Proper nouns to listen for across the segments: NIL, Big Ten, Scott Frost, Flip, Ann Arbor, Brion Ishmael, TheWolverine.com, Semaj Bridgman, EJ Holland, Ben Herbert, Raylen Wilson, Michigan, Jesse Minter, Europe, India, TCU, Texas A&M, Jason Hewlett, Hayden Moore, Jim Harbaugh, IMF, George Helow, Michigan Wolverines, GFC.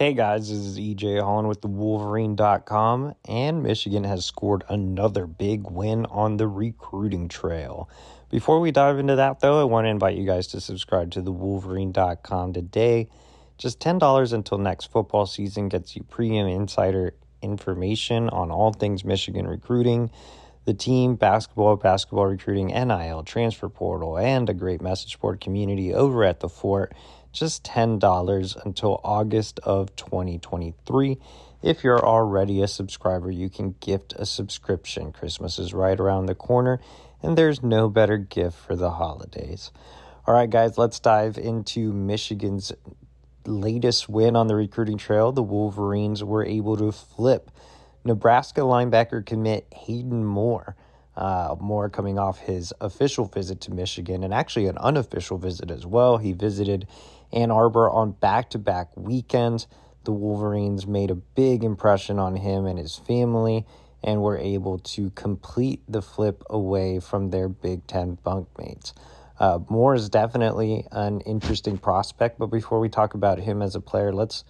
Hey guys, this is EJ Holland with TheWolverine.com, and Michigan has scored another big win on the recruiting trail. Before we dive into that, though, I want to invite you guys to subscribe to TheWolverine.com today. Just $10 until next football season gets you premium insider information on all things Michigan recruiting, the team, basketball recruiting, NIL, transfer portal, and a great message board community over at The Fort. Just $10 until August of 2023. If you're already a subscriber, you can gift a subscription. Christmas is right around the corner, and there's no better gift for the holidays. All right, guys, let's dive into Michigan's latest win on the recruiting trail. The Wolverines were able to flip Nebraska linebacker commit Hayden Moore. Moore coming off his official visit to Michigan, and actually an unofficial visit as well. He visited Ann Arbor on back-to-back weekends. The Wolverines made a big impression on him and his family and were able to complete the flip away from their Big Ten bunkmates. Moore is definitely an interesting prospect, but before we talk about him as a player, let's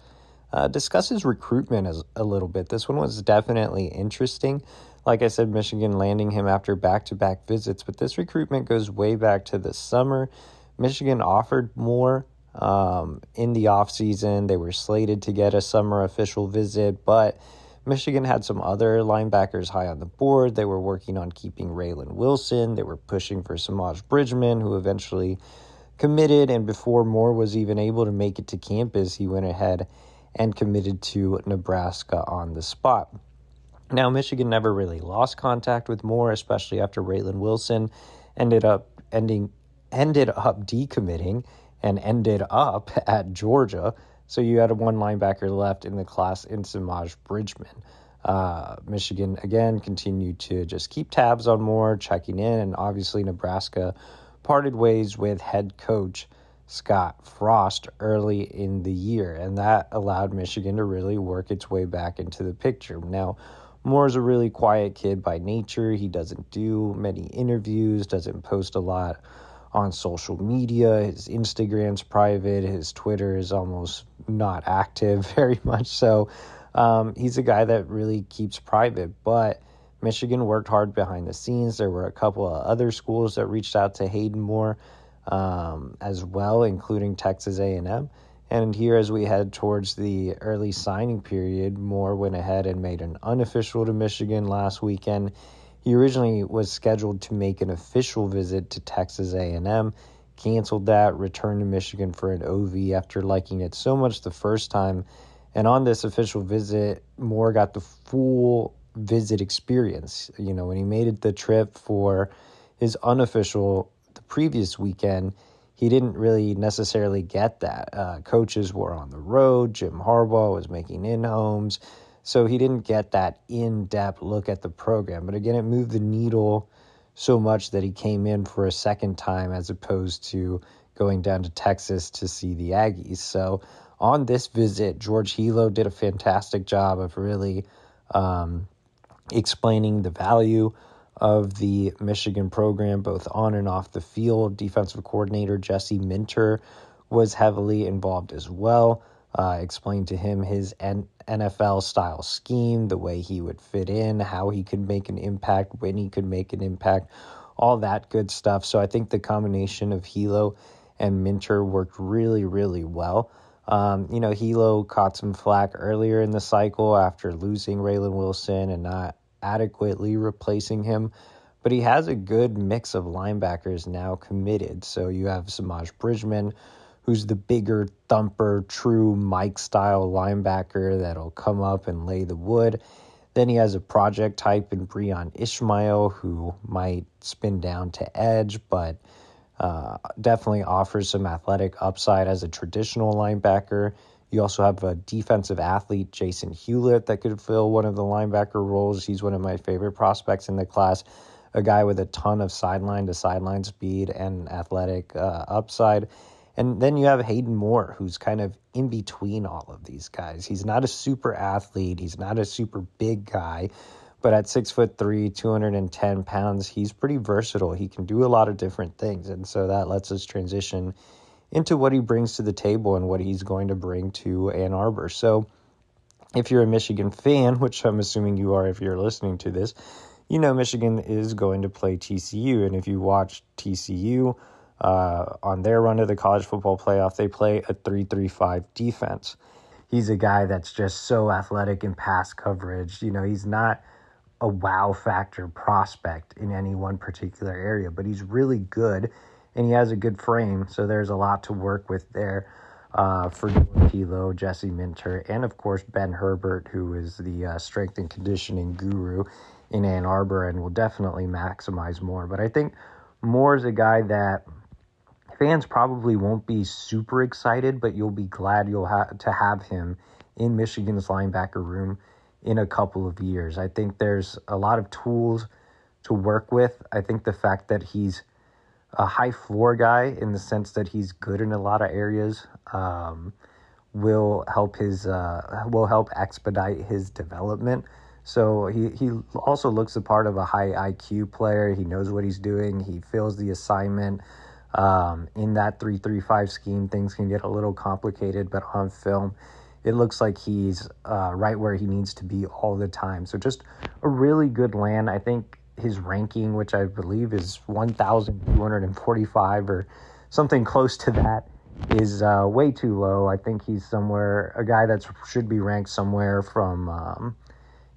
discuss his recruitment a little bit. This one was definitely interesting. Like I said, Michigan landing him after back-to-back visits, but this recruitment goes way back to the summer. Michigan offered Moore in the offseason. They were slated to get a summer official visit, but Michigan had some other linebackers high on the board. They were working on keeping Raylen Wilson. They were pushing for Semaj Bridgman, who eventually committed, and before Moore was even able to make it to campus, he went ahead and committed to Nebraska on the spot. Now, Michigan never really lost contact with Moore, especially after Raylen Wilson ended up decommitting and ended up at Georgia. So you had one linebacker left in the class in Semaj Bridgman. Michigan, again, continued to just keep tabs on Moore, checking in, and obviously Nebraska parted ways with head coach Scott Frost early in the year, and that allowed Michigan to really work its way back into the picture. Now, Moore's a really quiet kid by nature. He doesn't do many interviews, doesn't post a lot on social media. His Instagram's private. His Twitter is almost not active very much. So he's a guy that really keeps private. But Michigan worked hard behind the scenes. There were a couple of other schools that reached out to Hayden Moore as well, including Texas A&M. And here, as we head towards the early signing period, Moore went ahead and made an unofficial to Michigan last weekend. He originally was scheduled to make an official visit to Texas A&M, canceled that, returned to Michigan for an OV after liking it so much the first time. And on this official visit, Moore got the full visit experience. You know, when he made it the trip for his unofficial the previous weekend, he didn't really necessarily get that. Coaches were on the road. Jim Harbaugh was making in-homes. So he didn't get that in-depth look at the program. But again, it moved the needle so much that he came in for a second time as opposed to going down to Texas to see the Aggies. So on this visit, George Helow did a fantastic job of really explaining the value of the Michigan program, both on and off the field. Defensive coordinator Jesse Minter was heavily involved as well. Explained to him his NFL-style scheme, the way he would fit in, how he could make an impact, when he could make an impact, all that good stuff. So I think the combination of Helow and Minter worked really, really well. You know, Helow caught some flack earlier in the cycle after losing Raylen Wilson and not adequately replacing him, but he has a good mix of linebackers now committed. So you have Semaj Bridgman, who's the bigger thumper, true Mike-style linebacker that'll come up and lay the wood. Then he has a project type in Brion Ishmael, who might spin down to edge, but definitely offers some athletic upside as a traditional linebacker. You also have a defensive athlete, Jason Hewlett, that could fill one of the linebacker roles. He's one of my favorite prospects in the class, a guy with a ton of sideline-to-sideline speed and athletic upside. And then you have Hayden Moore, who's kind of in between all of these guys. He's not a super athlete. He's not a super big guy. But at 6'3", 210 pounds, he's pretty versatile. He can do a lot of different things. And so that lets us transition into what he brings to the table and what he's going to bring to Ann Arbor. So if you're a Michigan fan, which I'm assuming you are if you're listening to this, you know Michigan is going to play TCU. And if you watch TCU on their run to the college football playoff, they play a 3-3-5 defense. He's a guy that's just so athletic in pass coverage. You know, he's not a wow factor prospect in any one particular area, but he's really good and he has a good frame. So there's a lot to work with there for George Helow, Jesse Minter, and of course, Ben Herbert, who is the strength and conditioning guru in Ann Arbor and will definitely maximize Moore. But I think Moore is a guy that fans probably won't be super excited, but you'll be glad you'll have him in Michigan's linebacker room in a couple of years. I think there's a lot of tools to work with. I think the fact that he's a high floor guy in the sense that he's good in a lot of areas will help his will help expedite his development. So he also looks the part of a high IQ player. He knows what he's doing. He fills the assignment. In that 3-3-5 scheme, things can get a little complicated, but on film, it looks like he's right where he needs to be all the time. So just a really good land. I think his ranking, which I believe is 1,245 or something close to that, is way too low. I think he's somewhere, a guy that should be ranked somewhere from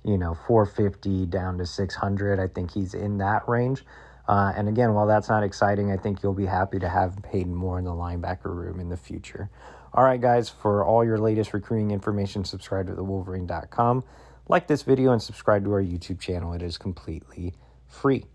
450 down to 600. I think he's in that range. And again, while that's not exciting, I think you'll be happy to have Hayden Moore in the linebacker room in the future. All right, guys, for all your latest recruiting information, subscribe to TheWolverine.com. Like this video and subscribe to our YouTube channel. It is completely free.